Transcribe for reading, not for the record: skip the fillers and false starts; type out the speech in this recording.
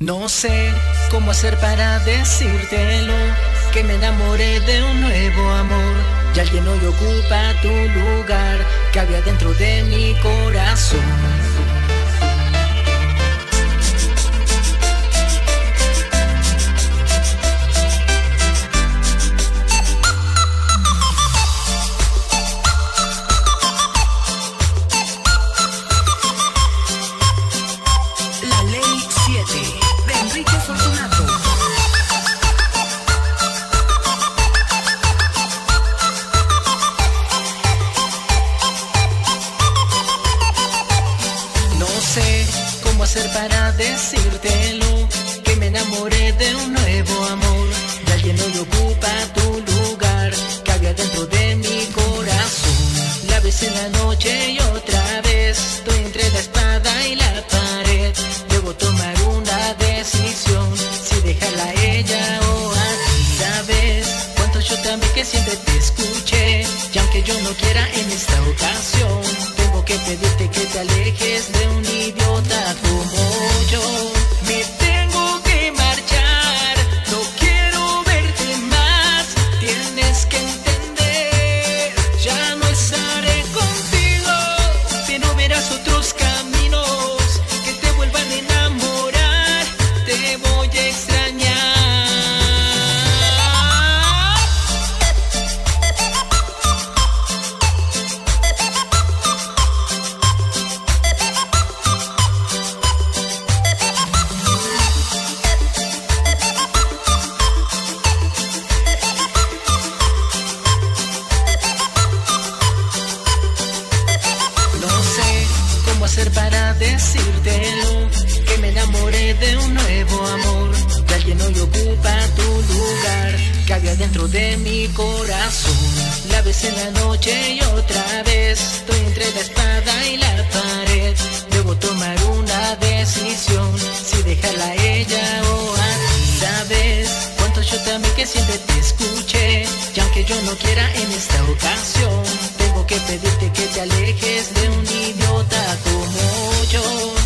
No sé cómo hacer para decírtelo, que me enamoré de un nuevo amor, y alguien hoy ocupa tu lugar que había dentro de mi corazón. No sé cómo hacer para decírtelo, que me enamoré de un nuevo amor, y alguien hoy ocupa tu lugar que había dentro de mi corazón. La besé en la noche y otra vez estoy entre la espada y la pared. Debo tomar una decisión, si dejarla a ella o a ti. ¿Sabes cuánto yo también que siempre te escuché? Y aunque yo no quiera en esta ocasión, tengo que pedirte que te alejes de un idiota como yo. Me tengo que marchar, no quiero verte más. Tienes que entender, ya no estaré contigo. Si no verás otros caminos que te vuelvan a enamorar, te voy a extrañar. No sé cómo hacer para decírtelo, que me enamoré de un nuevo amor, y alguien hoy ocupa tu lugar que había dentro de mi corazón. La besé en la noche y otra vez estoy entre la espada y la pared. Debo tomar una decisión, si dejarla a ella o a ti. ¿Sabes cuánto yo también que siempre te escuché? Y aunque yo no quiera en esta ocasión, tengo que pedirte que te alejes de un idiota como yo.